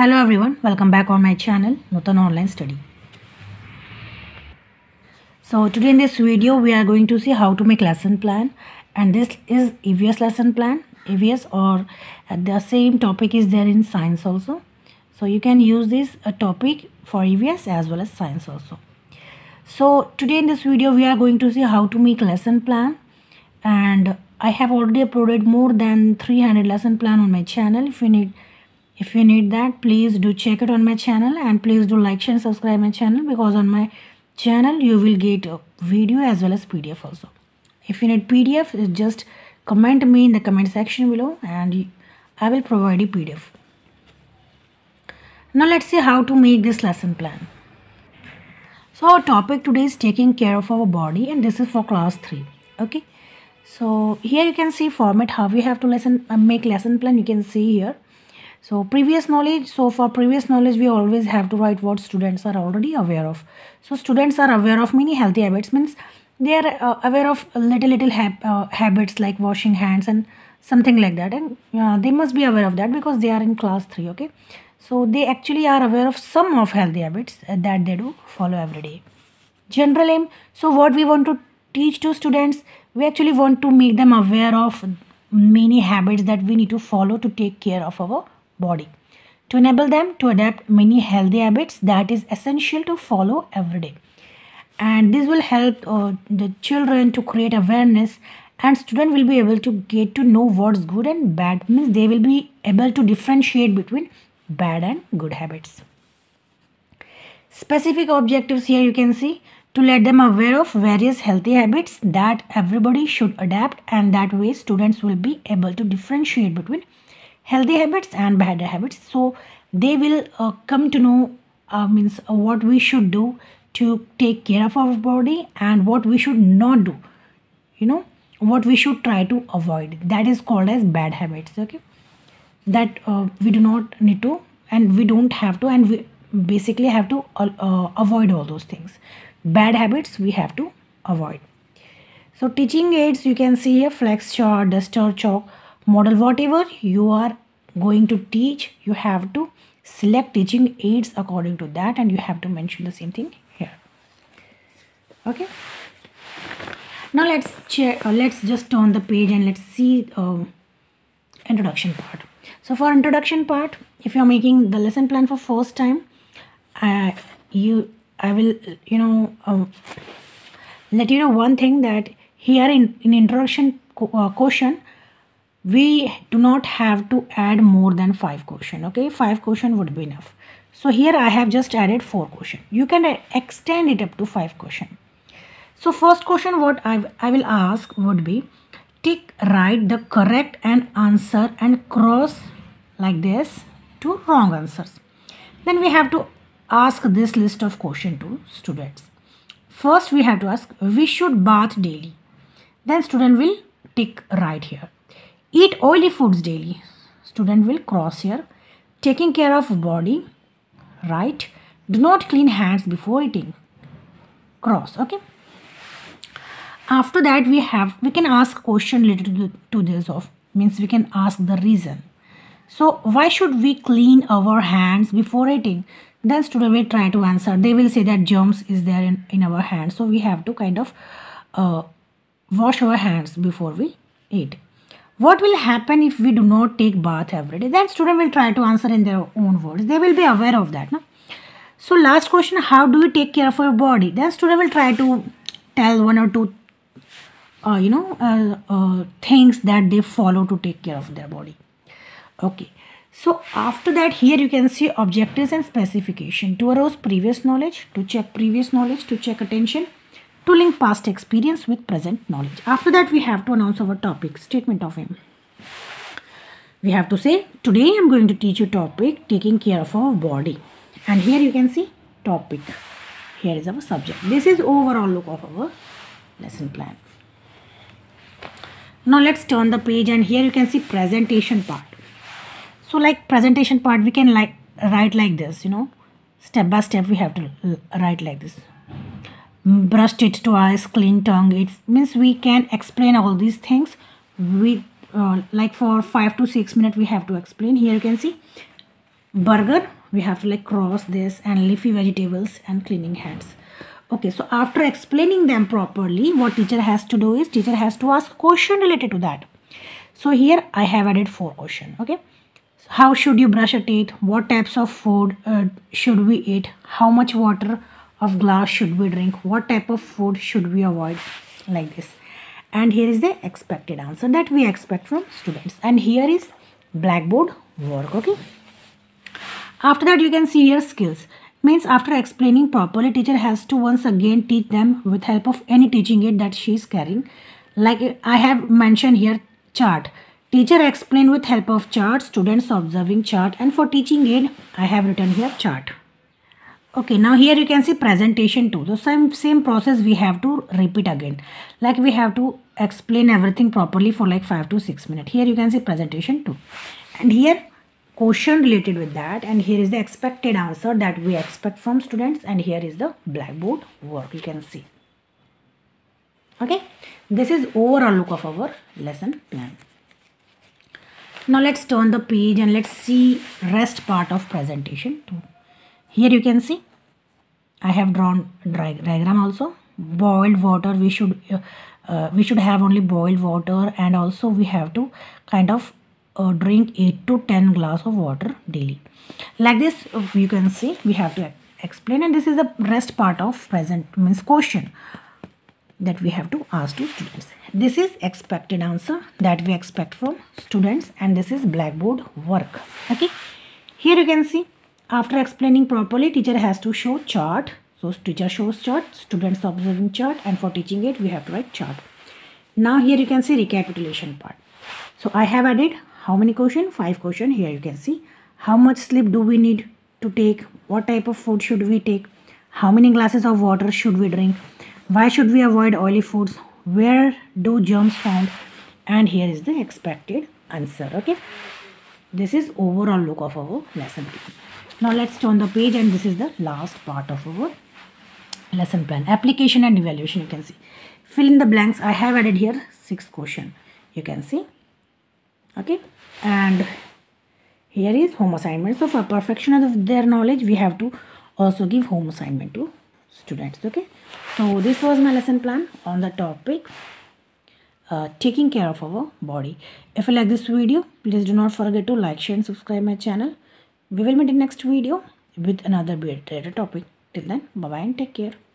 Hello everyone, welcome back on my channel Nutan Online Study. So today in this video we are going to see how to make lesson plan, and this is EVs lesson plan. EVs or the same topic is there in science also. So you can use this topic for EVs as well as science also. So today in this video we are going to see how to make lesson plan, and I have already uploaded more than 300 lesson plan on my channel. If you need that, please do check it on my channel, and please do like, share and subscribe my channel, because on my channel you will get a video as well as PDF also. If you need PDF, just comment me in the comment section below and I will provide you PDF. Now let's see how to make this lesson plan. So our topic today is taking care of our body, and this is for class 3. Okay. So here you can see format how we have to make lesson plan. You can see here. So previous knowledge, so for previous knowledge we always have to write what students are already aware of. So students are aware of many healthy habits, means they are aware of little habits like washing hands and something like that, and they must be aware of that because they are in class 3. Okay, so they actually are aware of some of healthy habits that they do follow every day. General aim, so what we want to teach to students, we actually want to make them aware of many habits that we need to follow to take care of our body, to enable them to adapt many healthy habits that is essential to follow every day. And this will help the children to create awareness, and student will be able to get to know what's good and bad, means they will be able to differentiate between bad and good habits. Specific objectives, here you can see, to let them aware of various healthy habits that everybody should adapt, and that way students will be able to differentiate between healthy habits and bad habits. So they will come to know what we should do to take care of our body, and what we should not do, what we should try to avoid, that is called as bad habits. Okay, that we do not need to, and we don't have to, and we basically have to avoid all those things. Bad habits we have to avoid. So teaching aids, you can see a flex chart, duster, chalk, model, whatever you are going to teach, you have to select teaching aids according to that, and you have to mention the same thing here. Okay, now let's check, let's just turn the page and let's see introduction part. So for introduction part, if you are making the lesson plan for first time, I will let you know one thing, that here in introduction question we do not have to add more than 5 question. Okay, 5 question would be enough. So here I have just added 4 question. You can extend it up to 5 question. So first question what I will ask would be, tick right the correct and answer and cross like this to wrong answers. Then we have to ask this list of question to students. First we have to ask, we should bath daily. Then student will tick right here. Eat oily foods daily. Student will cross here. Taking care of body, right. Do not clean hands before eating, cross. Okay. After that we can ask question related to this, of means we can ask the reason. So why should we clean our hands before eating? Then student will try to answer. They will say that germs is there in our hands, so we have to kind of wash our hands before we eat. What will happen if we do not take bath every day? Then student will try to answer in their own words. They will be aware of that. No? So last question, how do you take care of your body? Then student will try to tell one or two things that they follow to take care of their body. Okay. So after that, here you can see objectives and specification, to arouse previous knowledge, to check previous knowledge, to check attention, to link past experience with present knowledge. After that, we have to announce our topic, statement of aim. We have to say, today I'm going to teach you topic, taking care of our body. And here you can see topic. Here is our subject. This is overall look of our lesson plan. Now let's turn the page, and here you can see presentation part. So like presentation part, we can like write like this, step by step we have to write like this. Brushed it twice, clean tongue. It means we can explain all these things with like for 5 to 6 minutes we have to explain. Here you can see burger, we have to like cross this, and leafy vegetables and cleaning hands. Okay, so after explaining them properly, what teacher has to do is teacher has to ask question related to that. So here I have added 4 questions. Okay, so how should you brush your teeth? What types of food should we eat? How much water of glass should we drink? What type of food should we avoid? Like this. And here is the expected answer that we expect from students. And here is blackboard work. Okay. After that, you can see here skills. Means after explaining properly, teacher has to once again teach them with help of any teaching aid that she is carrying. Like I have mentioned here, chart. Teacher explain with help of chart, students observing chart, and for teaching aid, I have written here chart. Okay, now here you can see presentation too. The same process we have to repeat again. Like we have to explain everything properly for like 5 to 6 minutes. Here you can see presentation too. And here question related with that, and here is the expected answer that we expect from students, and here is the blackboard work you can see. Okay, this is overall look of our lesson plan. Now let's turn the page and let's see rest part of presentation too. Here you can see I have drawn diagram also. Boiled water, we should have only boiled water, and also we have to kind of drink 8 to 10 glass of water daily. Like this you can see we have to explain, and this is the rest part of present means question that we have to ask to students. This is expected answer that we expect from students, and this is blackboard work. Okay, here you can see after explaining properly, teacher has to show chart. So teacher shows chart, students observing chart, and for teaching aid we have to write chart. Now here you can see recapitulation part. So I have added how many questions? 5 questions. Here you can see how much sleep do we need to take? What type of food should we take? How many glasses of water should we drink? Why should we avoid oily foods? Where do germs found? And here is the expected answer. Okay, this is overall look of our lesson. Now let's turn the page, and this is the last part of our lesson plan. Application and evaluation, you can see. Fill in the blanks. I have added here 6 questions. You can see. Okay. And here is home assignment. So for perfection of their knowledge, we have to also give home assignment to students. Okay. So this was my lesson plan on the topic taking care of our body. If you like this video, please do not forget to like, share and subscribe my channel. We will meet in next video with another related topic. Till then, bye-bye and take care.